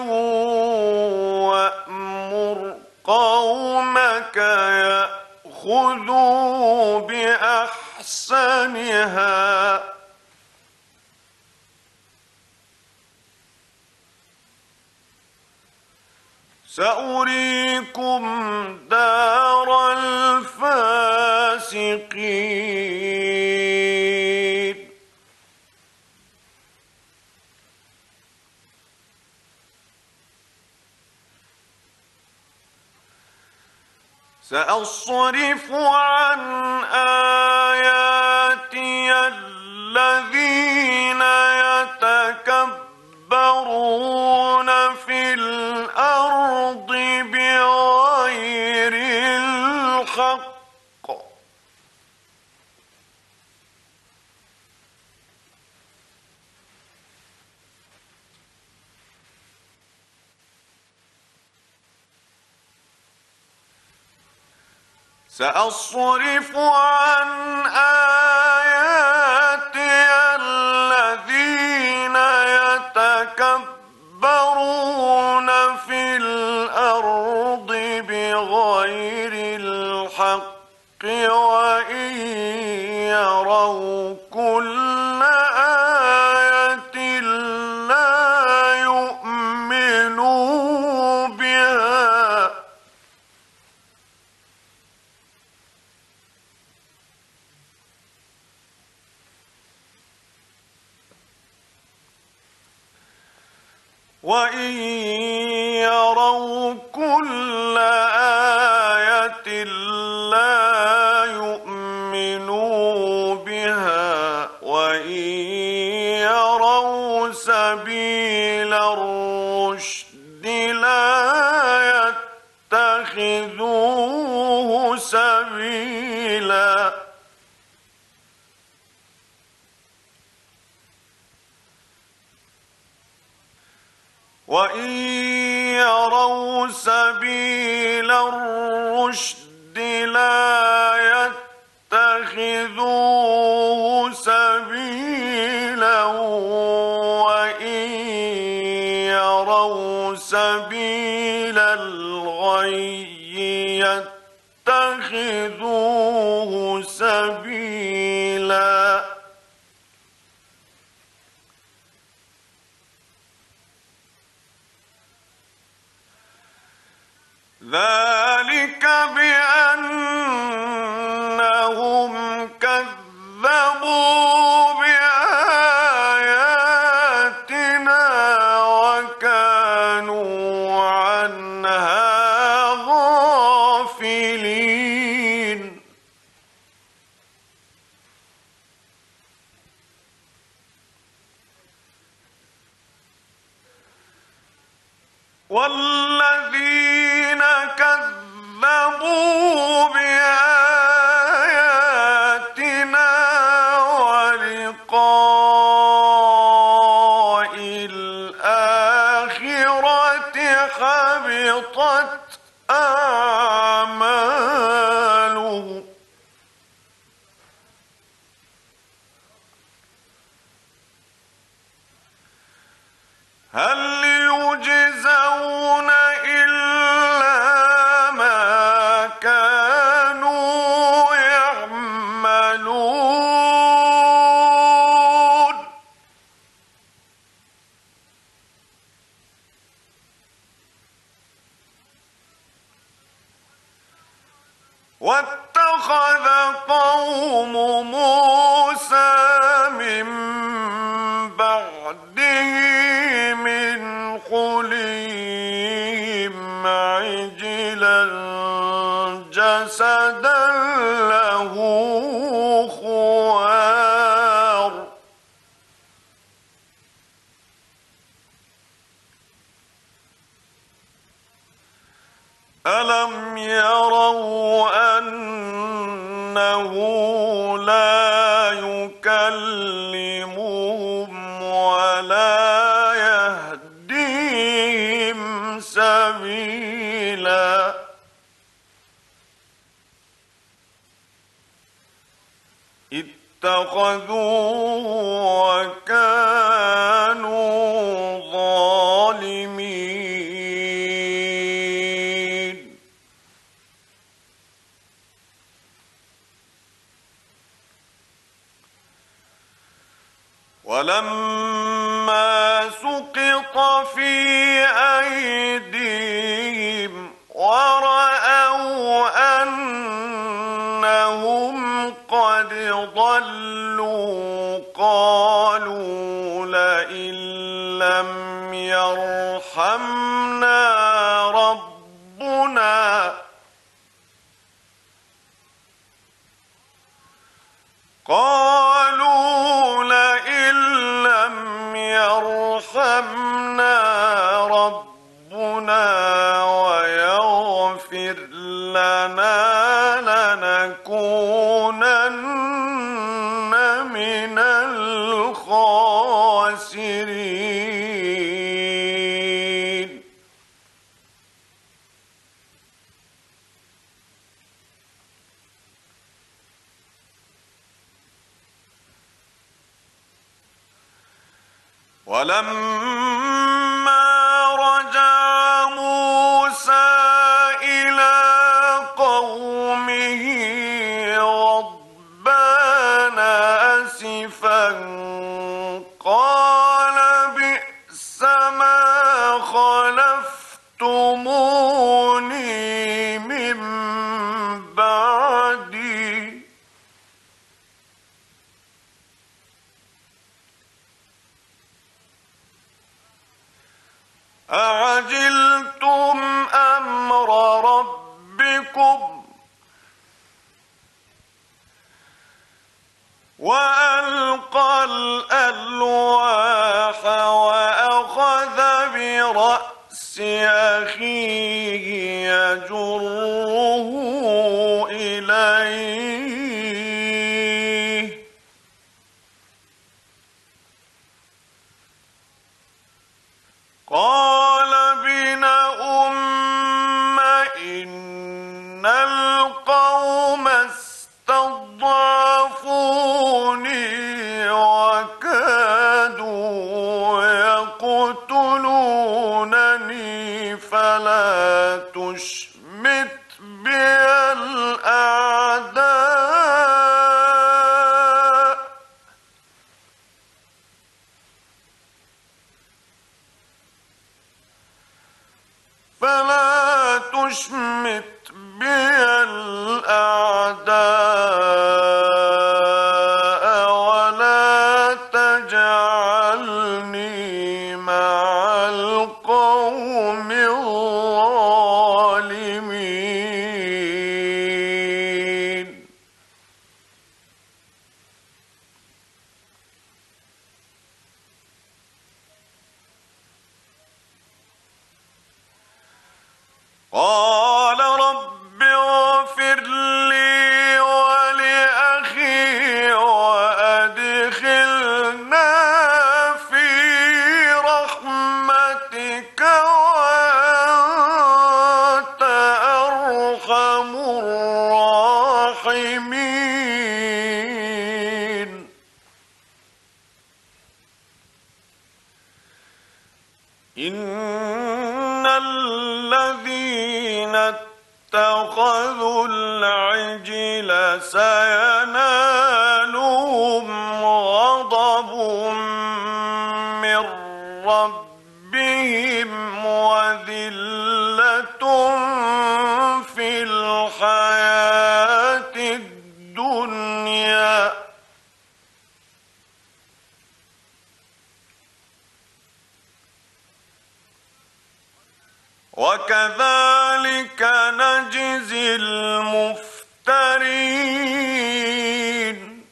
وأمر قومك يأخذوا بأحسنها سأريكم دار الفاسقين سأصرف عن آياتي الذين يتكبرون في الأرض بغير الحق سأصرف عن آياتي الذين يتكبرون في الأرض بغير الحق وإن يروا كل آية لا يؤمنوا بها وإن يروا كل آية لا يؤمنوا بها وإن يروا سبيل الرشد لا يتخذوه سبيلا وإن يروا سبيل الرشد لا يتخذوه سبيلا وإن يروا سبيل الغي يتخذوه سبيلا ذلك بأنهم كذبوا بآياتنا وكانوا عنها غافلين والذين كذبوا بآياتنا ولقاء الآخرة حبطت أعمالهم هل يجزون إلا ما كانوا يعملون واتخذ قوم موسى من بعده قليم عجلا جسدا له خوار ألم يروا أنه لا يكلمهم ولا سبيلا اتخذوه وكان ولما سقط في أيديهم ورأوا أنهم قد ضلوا قالوا لئن لم يرحمنا ربنا قالوا لئن لم يرحمنا ربنا ويغفر لنا لنكونن من الخاسرين. ولما رجع موسى إلى قومه غضبان أسفا قال بئس ما خلفتموني من بعدي أعجلتم أمر ربكم وألقى الألواح وأخذ برأس أخيه يجره إليه قال فلا تشمت بي الأعداء فلا تشمت بي الأعداء ولا تجعلني مع القوم قال رب اغفر لي ولأخي وأدخلنا في رحمتك وأنت أرحم الراحمين. الذين اتخذوا العجل سينالهم غضب من ربهم وذلة في الحياة الدنيا وكذلك نجزي المفترين.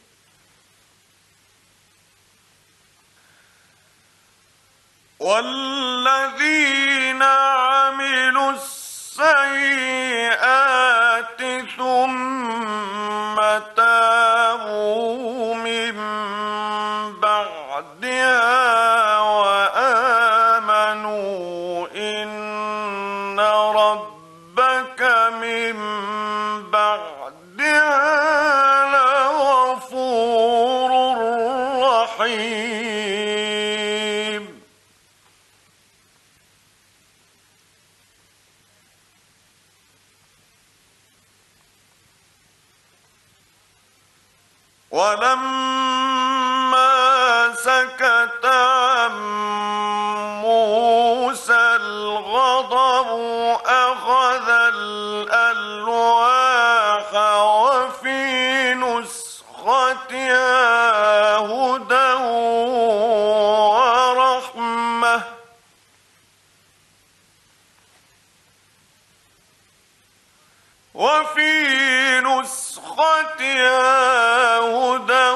والذين عملوا السيئات ثم تابوا من بعدها وآمنوا إن ربك من بعدها لغفور رحيم. ولما سكت وخاتمها هدى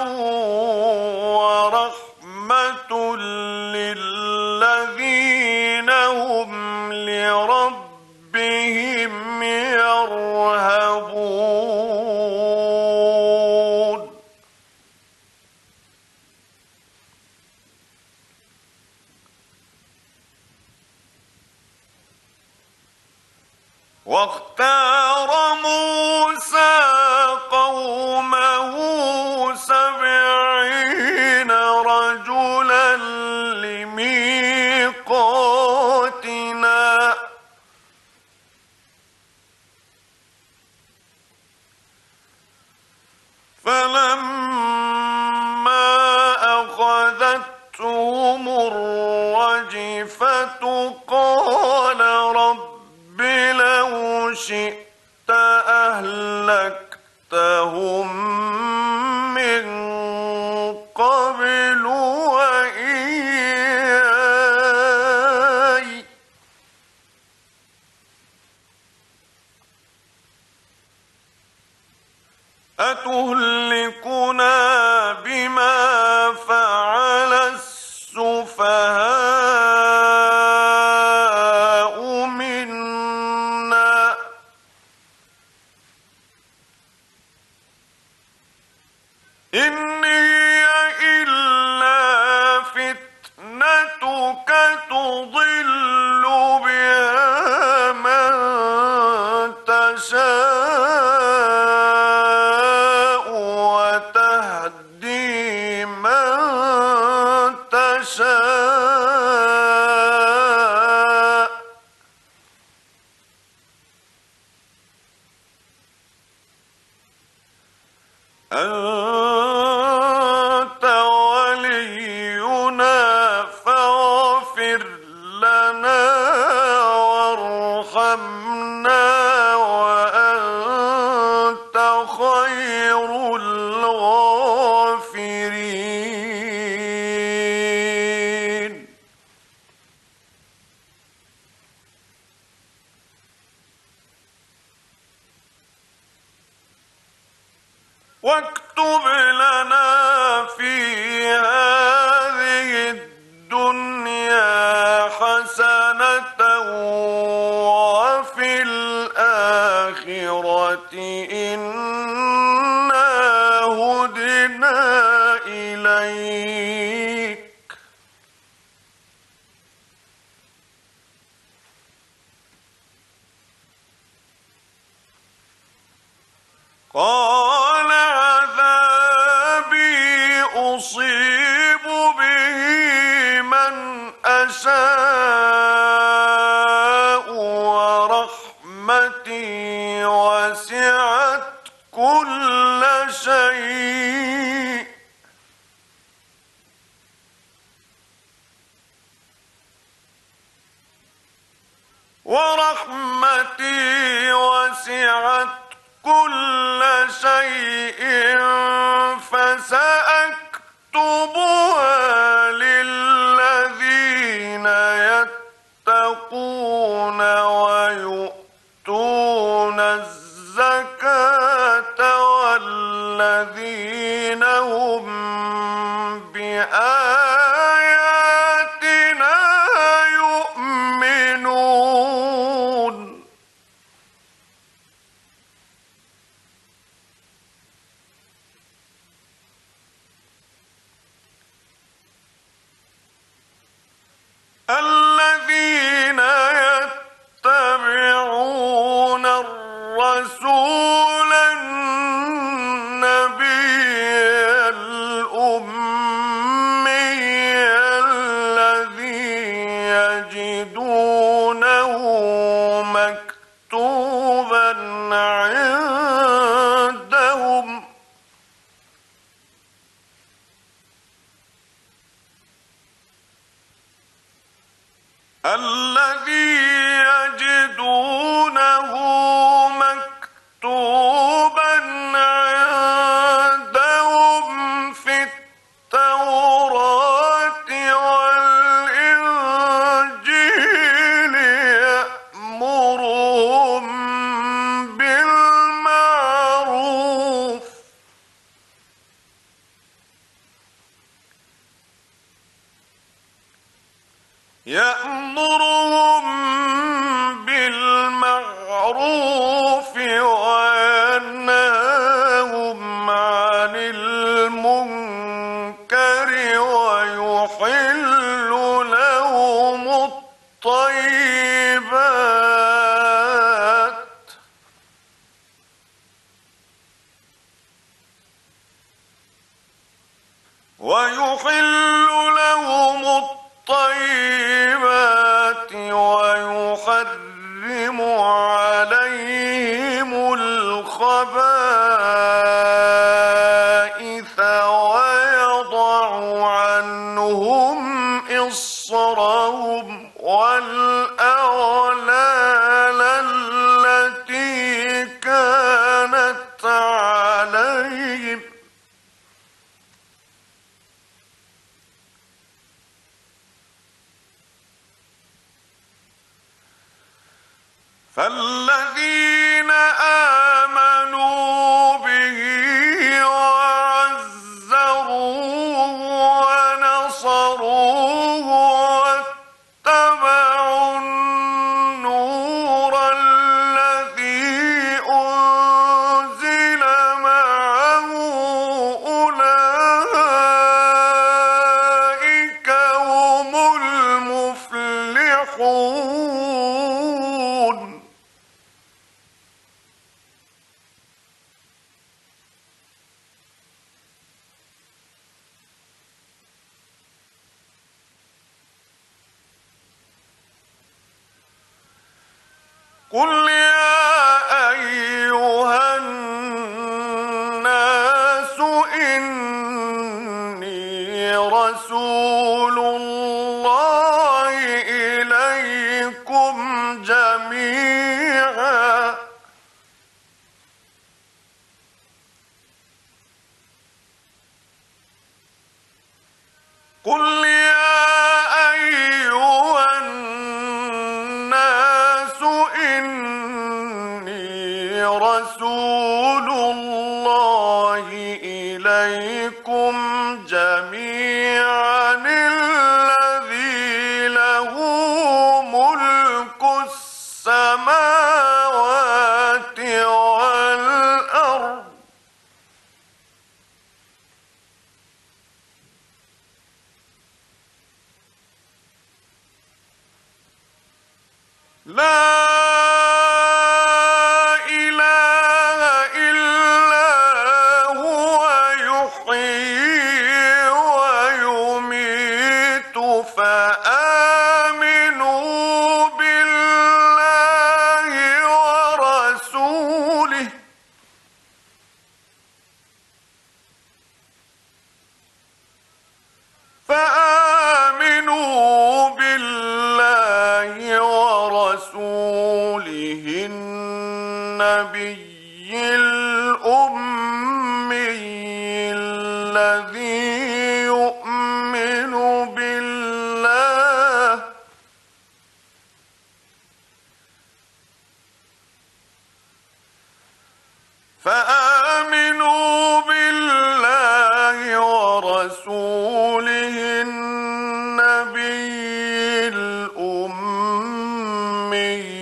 ورحمة للذين هم لربهم يرهبون. واختار موسى قومه 70 رجلا لميقاتنا فلما أخذتهم الرجفة قال رب لو شئت أهلكتهم من قبل وإياي أتهلكنا بما فعل السفهاء إن هي إلا فتنتك تضل بها من تشاء وتهدي من تشاء واكتب لنا في هذه الدنيا حسنة وفي الآخرة إنا هدنا إليك قال عذابي أصيب به من أشاء ورحمتي وسعت كل شيء ورحمتي وسعت كل شيء فسأكتبها للذين يتقون ويؤتون الزكاة والذين هم بآياتنا الذين يتبعون الرسول النبي الأمي الذي يجدونه مكتوبا عندهم في التوراة والإنجيل يأمرهم بالمعروف يأمرهم بالمعروف وينهاهم عن المنكر ويحل لهم الطيبات ويحرم عليهم الخبائث ويضع عنهم إصرهم والأغلال التي كانت عليهم فالذين آمنوا به وعزروه ونصروه واتبعوا النور الذي أنزل معه أولئك هم المفلحون. قل يا أيها الناس إني رسول الله إليكم جميعا قل رسول الله إليكم جميعا الذي له ملك السماوات والأرض فآمنوا بالله ورسوله النبي الأمي الذي فآمنوا بالله ورسوله النبي الأمي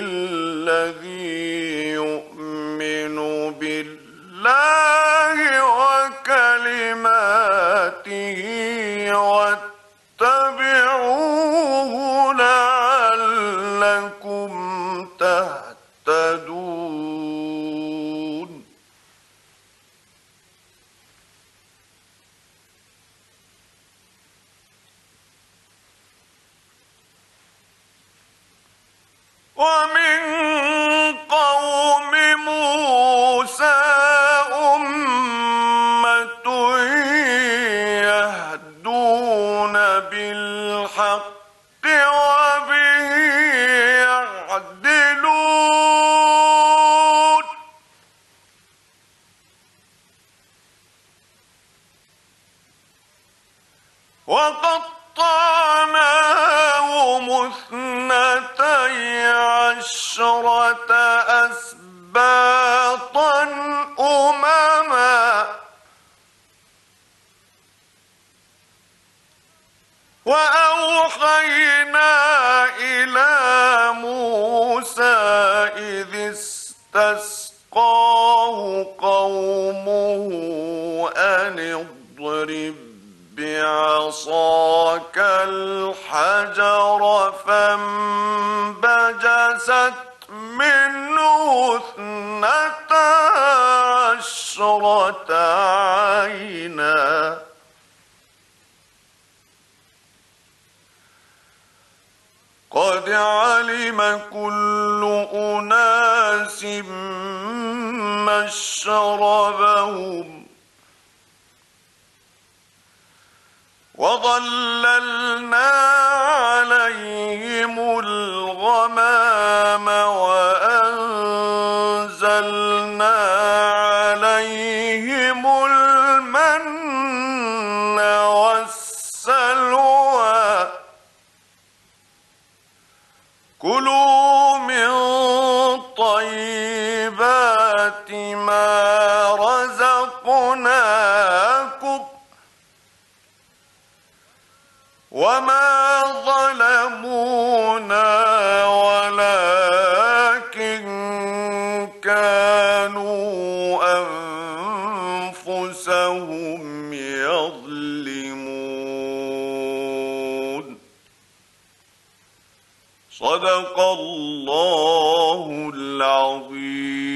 الذي يؤمن بالله وكلماته واتبعوه لعلكم تهتدون. ومن قوم موسى أمة يهدون بالحق وبه يعدلون وقطعناهم اثنتي عشرة أسباطا أمما وأوحينا إلى موسى إذ استسقاه قومه أن اضرب بعصاك الحجر فانبجست منه اثنتا عشرة عينا قد علم كل أناس مشربهم وظللنا عليهم الغمام وأنزلنا عليهم المن والسلوى كلوا من طيبات ما رزقناكم وما ظلمونا ولكن كانوا أنفسهم يظلمون صدق الله العظيم.